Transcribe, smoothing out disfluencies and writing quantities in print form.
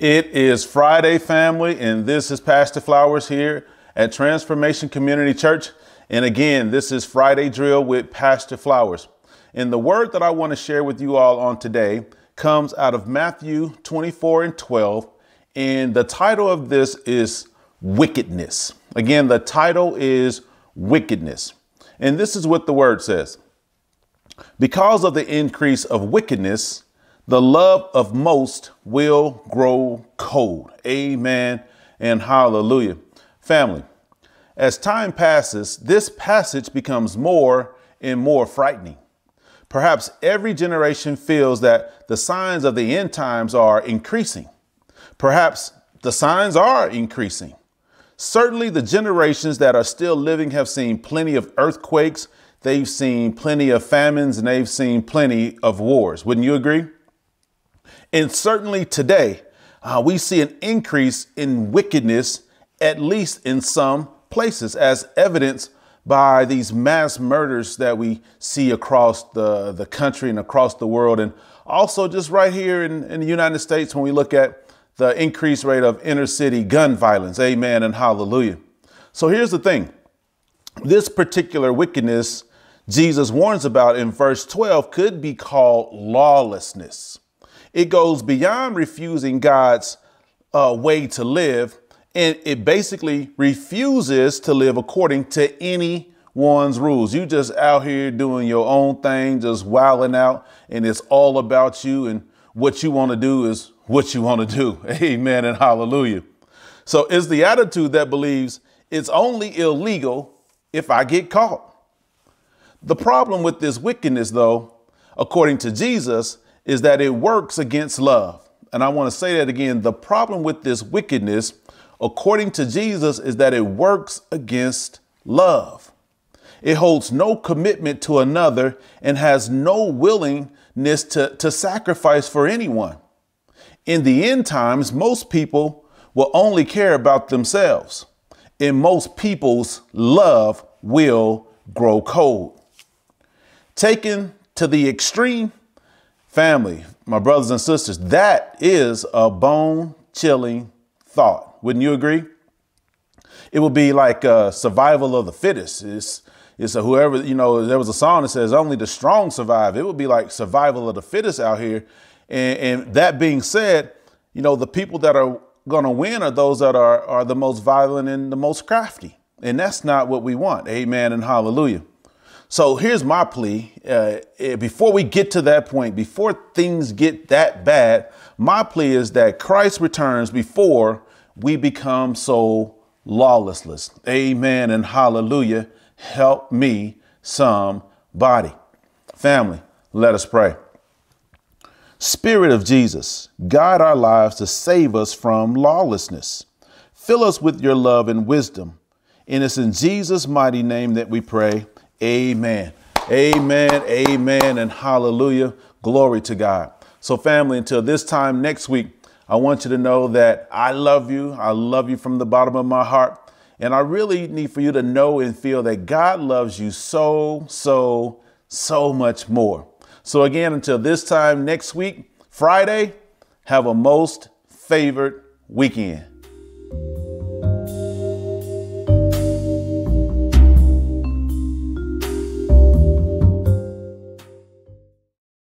It is Friday, family, and this is Pastor Flowers here at Transformation Community Church. And again, this is Friday Drill with Pastor Flowers. And the word that I want to share with you all on today comes out of Matthew 24 and 12. And the title of this is Wickedness. Again, the title is Wickedness. And this is what the word says. Because of the increase of wickedness, the love of most will grow cold. Amen and hallelujah. Family, as time passes, this passage becomes more and more frightening. Perhaps every generation feels that the signs of the end times are increasing. Perhaps the signs are increasing. Certainly the generations that are still living have seen plenty of earthquakes. They've seen plenty of famines, and they've seen plenty of wars. Wouldn't you agree? And certainly today, we see an increase in wickedness, at least in some places, as evidenced by these mass murders that we see across the country and across the world. And also just right here in the United States, when we look at the increased rate of inner city gun violence. Amen and hallelujah. So here's the thing. This particular wickedness Jesus warns about in verse 12 could be called lawlessness. It goes beyond refusing God's way to live, and it basically refuses to live according to anyone's rules. You just out here doing your own thing, just wilding out, and it's all about you, and what you want to do is what you want to do. Amen and hallelujah. So it's the attitude that believes it's only illegal if I get caught. The problem with this wickedness, though, according to Jesus, is that it works against love. And I want to say that again. The problem with this wickedness, according to Jesus, is that it works against love. It holds no commitment to another and has no willingness to sacrifice for anyone. In the end times, most people will only care about themselves, and most people's love will grow cold. Taken to the extreme, family, my brothers and sisters, that is a bone-chilling thought. Wouldn't you agree? It would be like survival of the fittest. It's whoever, you know, there was a song that says only the strong survive. It would be like survival of the fittest out here. And that being said, you know, the people that are going to win are those that are the most violent and the most crafty. And that's not what we want. Amen and hallelujah. So here's my plea. Before we get to that point, before things get that bad, my plea is that Christ returns before we become so lawless. Amen and hallelujah. Help me, somebody. Family, let us pray. Spirit of Jesus, guide our lives to save us from lawlessness. Fill us with your love and wisdom. And it's in Jesus' mighty name that we pray. Amen. Amen. Amen. And hallelujah. Glory to God. So family, until this time next week, I want you to know that I love you. I love you from the bottom of my heart. And I really need for you to know and feel that God loves you so, so, so much more. So again, until this time next week, Friday, have a most favored weekend.